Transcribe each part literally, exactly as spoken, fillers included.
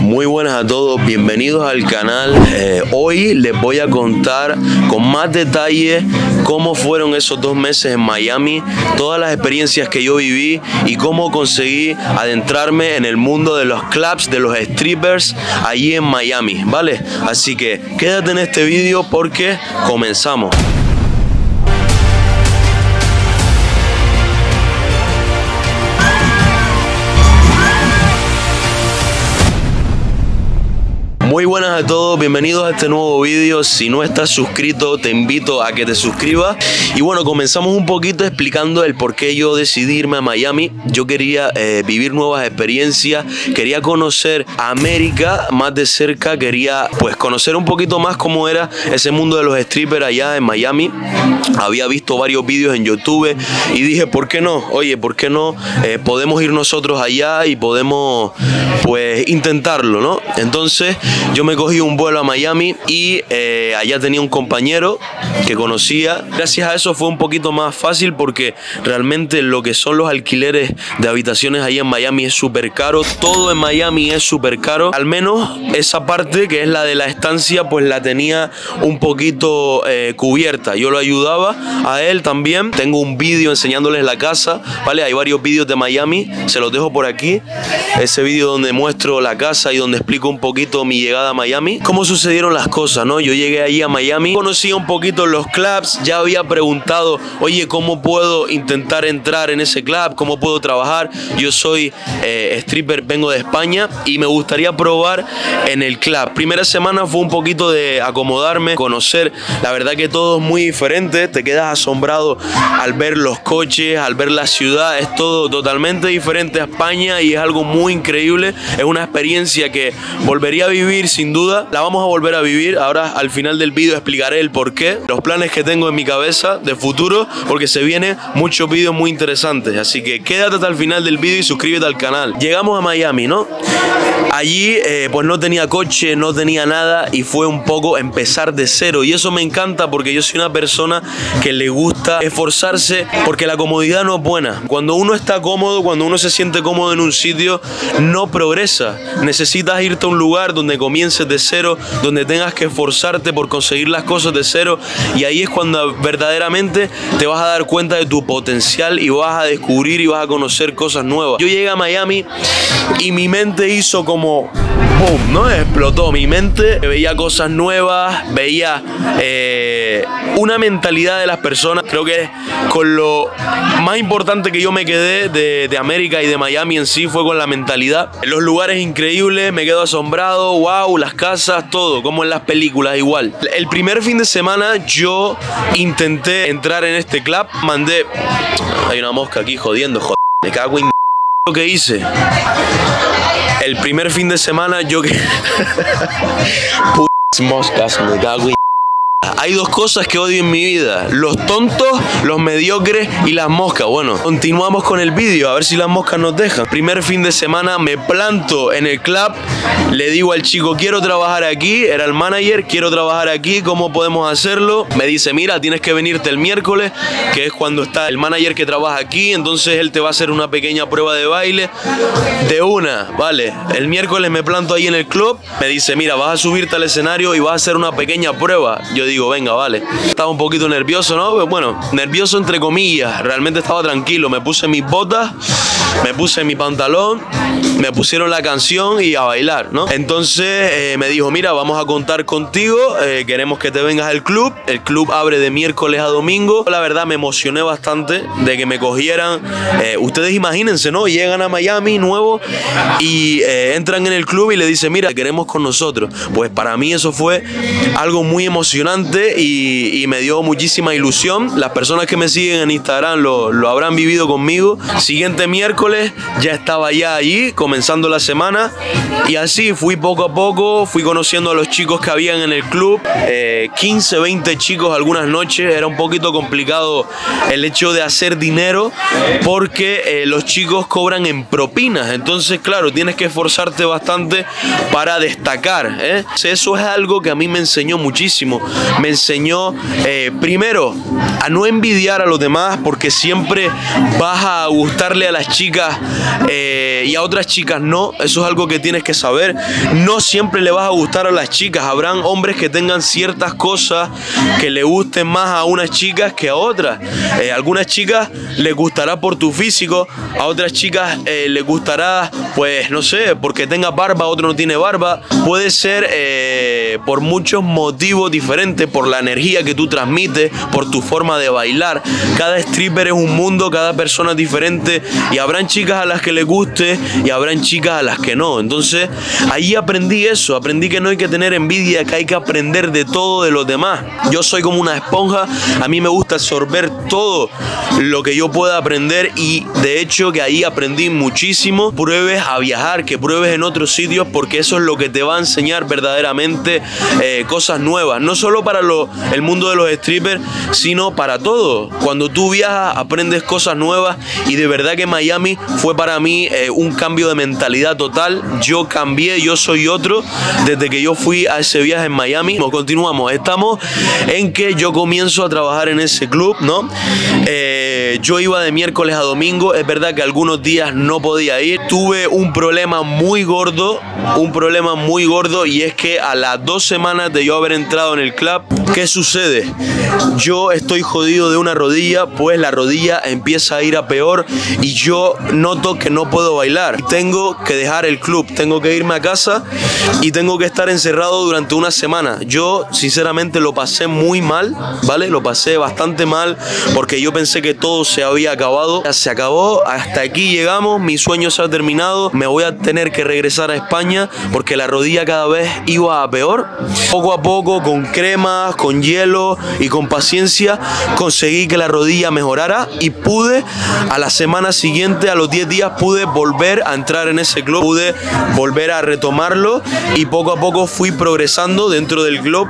Muy buenas a todos, bienvenidos al canal. Eh, hoy les voy a contar con más detalle cómo fueron esos dos meses en Miami, todas las experiencias que yo viví y cómo conseguí adentrarme en el mundo de los clubs, de los strippers allí en Miami, ¿vale? Así que quédate en este vídeo porque comenzamos. Muy buenas a todos, bienvenidos a este nuevo vídeo. Si no estás suscrito, te invito a que te suscribas. Y bueno, comenzamos un poquito explicando el por qué yo decidí irme a Miami. Yo quería eh, vivir nuevas experiencias, quería conocer América más de cerca, quería pues conocer un poquito más cómo era ese mundo de los strippers allá en Miami. Había visto varios vídeos en YouTube y dije, ¿por qué no? Oye, ¿por qué no? Eh, podemos ir nosotros allá y podemos pues intentarlo, ¿no? Entonces yo me cogí un vuelo a Miami y eh, allá tenía un compañero que conocía. Gracias a eso fue un poquito más fácil porque realmente lo que son los alquileres de habitaciones ahí en Miami es súper caro. Todo en Miami es súper caro. Al menos esa parte que es la de la estancia pues la tenía un poquito eh, cubierta. Yo lo ayudaba a él también. Tengo un vídeo enseñándoles la casa, ¿vale? Hay varios vídeos de Miami, se los dejo por aquí. Ese vídeo donde muestro la casa y donde explico un poquito mi llegada a Miami, cómo sucedieron las cosas, ¿no? Yo llegué allí a Miami, conocía un poquito los clubs, ya había preguntado, oye, ¿cómo puedo intentar entrar en ese club? ¿Cómo puedo trabajar? Yo soy eh, stripper, vengo de España y me gustaría probar en el club. Primera semana fue un poquito de acomodarme, conocer, la verdad que todo es muy diferente, te quedas asombrado al ver los coches, al ver la ciudad, es todo totalmente diferente a España y es algo muy increíble, es una experiencia que volvería a vivir sin duda, la vamos a volver a vivir. Ahora al final del vídeo explicaré el porqué, los planes que tengo en mi cabeza de futuro, porque se vienen muchos vídeos muy interesantes, así que quédate hasta el final del vídeo y suscríbete al canal. Llegamos a Miami, ¿no? Allí eh, pues no tenía coche, no tenía nada y fue un poco empezar de cero y eso me encanta porque yo soy una persona que le gusta esforzarse porque la comodidad no es buena. Cuando uno está cómodo, cuando uno se siente cómodo en un sitio, no progresa. Necesitas irte a un lugar donde comiences de cero, donde tengas que esforzarte por conseguir las cosas de cero y ahí es cuando verdaderamente te vas a dar cuenta de tu potencial y vas a descubrir y vas a conocer cosas nuevas. Yo llegué a Miami y mi mente hizo como boom, ¿no? Explotó mi mente, veía cosas nuevas, veía eh, una mentalidad de las personas. Creo que es con lo más importante que yo me quedé de, de América y de Miami en sí fue con la mentalidad. Los lugares increíbles, me quedo asombrado, wow, las casas, todo, como en las películas igual. El primer fin de semana yo intenté entrar en este club, mandé... Hay una mosca aquí jodiendo, joder, me cago en... Lo que hice... El primer fin de semana yo que... Putas moscas, me cago en... Hay dos cosas que odio en mi vida, los tontos, los mediocres y las moscas. Bueno, continuamos con el vídeo, a ver si las moscas nos dejan. Primer fin de semana me planto en el club, le digo al chico, quiero trabajar aquí, era el manager, quiero trabajar aquí, ¿cómo podemos hacerlo? Me dice, mira, tienes que venirte el miércoles, que es cuando está el manager que trabaja aquí, entonces él te va a hacer una pequeña prueba de baile, de una, vale. El miércoles me planto ahí en el club, me dice, mira, vas a subirte al escenario y vas a hacer una pequeña prueba. Yo digo, Digo, venga, vale. Estaba un poquito nervioso, ¿no? Bueno, nervioso entre comillas. Realmente estaba tranquilo. Me puse mis botas, me puse mi pantalón, me pusieron la canción y a bailar, ¿no? Entonces eh, me dijo, mira, vamos a contar contigo. Eh, queremos que te vengas al club. El club abre de miércoles a domingo. La verdad me emocioné bastante de que me cogieran. Eh, ustedes imagínense, ¿no? Llegan a Miami nuevo y eh, entran en el club y le dicen, mira, te queremos con nosotros. Pues para mí eso fue algo muy emocionante. Y, y me dio muchísima ilusión. Las personas que me siguen en Instagram lo, lo habrán vivido conmigo. Siguiente miércoles ya estaba ya allí Madrid comenzando la semana, y así fui poco a poco, fui conociendo a los chicos que habían en el club, eh, quince, veinte chicos algunas noches. Era un poquito complicado el hecho de hacer dinero porque eh, los chicos cobran en propinas, entonces claro, tienes que esforzarte bastante para destacar, ¿eh? Eso es algo que a mí me enseñó muchísimo, me enseñó eh, primero a no envidiar a los demás, porque siempre vas a gustarle a las chicas eh, y a otras chicas no. Eso es algo que tienes que saber, no siempre le vas a gustar a las chicas, habrán hombres que tengan ciertas cosas que le gusten más a unas chicas que a otras, eh, algunas chicas les gustará por tu físico, a otras chicas eh, les gustará, pues no sé, porque tenga barba, otro no tiene barba, puede ser eh, por muchos motivos diferentes, por la energía que tú transmites, por tu forma de bailar. Cada stripper es un mundo, cada persona es diferente, y habrán chicas a las que les guste y habrán chicas a las que no. Entonces ahí aprendí eso, aprendí que no hay que tener envidia, que hay que aprender de todo de los demás. Yo soy como una esponja, a mí me gusta absorber todo lo que yo pueda aprender, y de hecho que ahí aprendí muchísimo. Pruebes a viajar, que pruebes en otros sitios, porque eso es lo que te va a enseñar verdaderamente eh, cosas nuevas, no solo para lo, el mundo de los strippers, sino para todo. Cuando tú viajas aprendes cosas nuevas, y de verdad que Miami fue para mí eh, un cambio de mentalidad total. Yo cambié, yo soy otro desde que yo fui a ese viaje en Miami. Continuamos, estamos en que yo comienzo a trabajar en ese club, ¿no? Eh, yo iba de miércoles a domingo, es verdad que algunos días no podía ir. Tuve un problema muy gordo, un problema muy gordo, y es que a las dos semanas de yo haber entrado en el club, ¿qué sucede? Yo estoy jodido de una rodilla, pues la rodilla empieza a ir a peor y yo noto que no puedo bailar. Tengo que dejar el club, tengo que irme a casa y tengo que estar encerrado durante una semana. Yo sinceramente lo pasé muy mal, ¿vale? Lo pasé bastante mal porque yo pensé que todo se había acabado. Ya se acabó, hasta aquí llegamos, mi sueño se ha terminado, me voy a tener que regresar a España porque la rodilla cada vez iba a peor. Poco a poco, con cremas, con hielo y con paciencia, conseguí que la rodilla mejorara y pude, a la semana siguiente, a los diez días, pude volver a entrar en ese club, pude volver a retomarlo, y poco a poco fui progresando dentro del club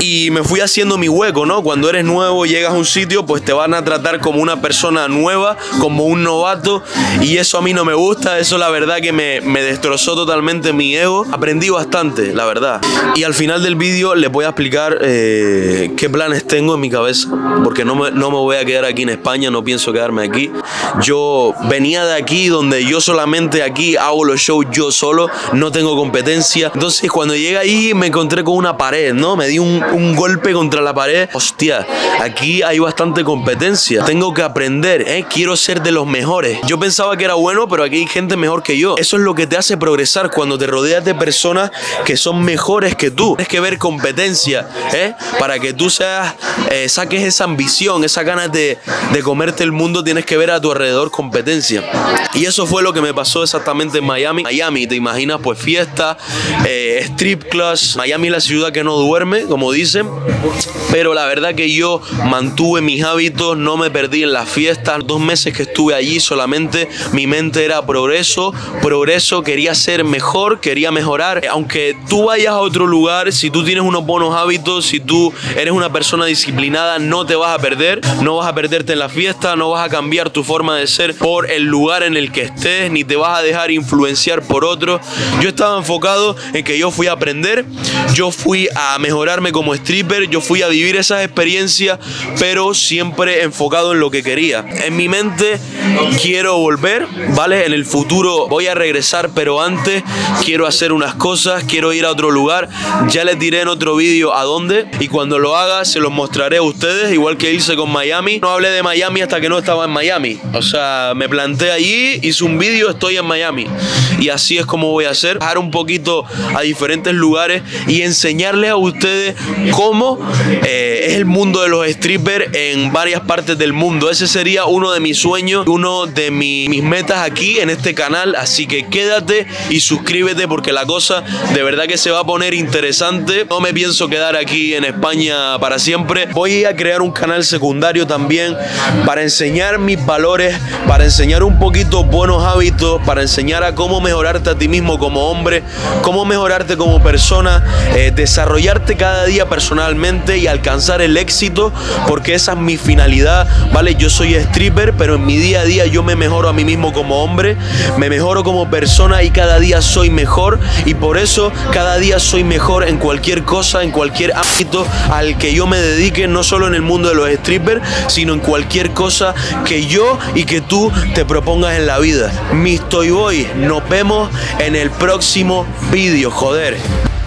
y me fui haciendo mi hueco, ¿no? Cuando eres nuevo, llegas a un sitio, pues te van a tratar como una persona nueva, como un novato, y eso a mí no me gusta. Eso la verdad que me, me destrozó totalmente mi ego. Aprendí bastante, la verdad. Y al final del vídeo les voy a explicar eh, qué planes tengo en mi cabeza, porque no me, no me voy a quedar aquí en España, no pienso quedarme aquí. Yo venía de aquí, donde yo solamente aquí hago los shows yo solo, no tengo competencia. Entonces cuando llegué ahí me encontré con una pared, ¿no? Me di un, un golpe contra la pared. Hostia, aquí hay bastante competencia, tengo que aprender, ¿eh? Quiero ser de los mejores. Yo pensaba que era bueno, pero aquí hay gente mejor que yo. Eso es lo que te hace progresar, cuando te rodeas de personas que son mejores que tú. Tienes que ver competencia, ¿eh? Para que tú seas, eh, saques esa ambición, esas ganas de, de comerte el mundo, tienes que ver a tu alrededor competencia. Y eso fue lo que me pasó exactamente en Miami. Miami, te imaginas, pues fiesta, eh, strip clubs. Miami es la ciudad que no duerme, como dicen, pero la verdad que yo mantuve mis hábitos, no me perdí en las fiestas. Dos meses que estuve allí solamente, mi mente era progreso, progreso, quería ser mejor, quería mejorar. Aunque tú vayas a otro lugar, si tú tienes unos buenos hábitos, si tú eres una persona disciplinada, no te vas a perder, no vas a perderte en la fiesta, no vas a cambiar tu forma de ser por el lugar en el que estés, ni te vas a dejar influenciar por otros. Yo estaba enfocado en que yo fui a aprender, yo fui a mejorarme como stripper, yo fui a vivir esas experiencias, pero siempre enfocado en lo que quería. En mi mente quiero volver, ¿vale? En el futuro voy a regresar, pero antes quiero hacer unas cosas, quiero ir a otro lugar. Ya les diré en otro vídeo a dónde, y cuando lo haga se los mostraré a ustedes, igual que hice con Miami. No hablé de Miami hasta que no estaba en Miami, o sea, me planté allí, hice un vídeo, estoy en Miami, y así es como voy a hacer, bajar un poquito a diferentes lugares y enseñarles a ustedes cómo eh, es el mundo de los strippers en varias partes del mundo. ese sería uno de mis sueños, uno de mi, mis metas aquí en este canal. Así que quédate y suscríbete porque la cosa de verdad que se va a poner interesante. No me pienso quedar aquí en España para siempre. Voy a crear un canal secundario también para enseñar mis valores, para enseñar un poquito buenos hábitos, para enseñar a cómo mejorarte a ti mismo como hombre, cómo mejorarte como persona, eh, desarrollarte cada día personalmente y alcanzar el éxito, porque esa es mi finalidad, ¿vale? Yo soy stripper, pero en mi día a día yo me mejoro a mí mismo como hombre, me mejoro como persona y cada día soy mejor, y por eso cada día soy mejor en cualquier cosa, en cualquier ámbito al que yo me dedique, no solo en el mundo de los strippers, sino en cualquier cosa que yo y que tú te propongas en la vida. Mister Boy, nos vemos en el próximo vídeo, joder.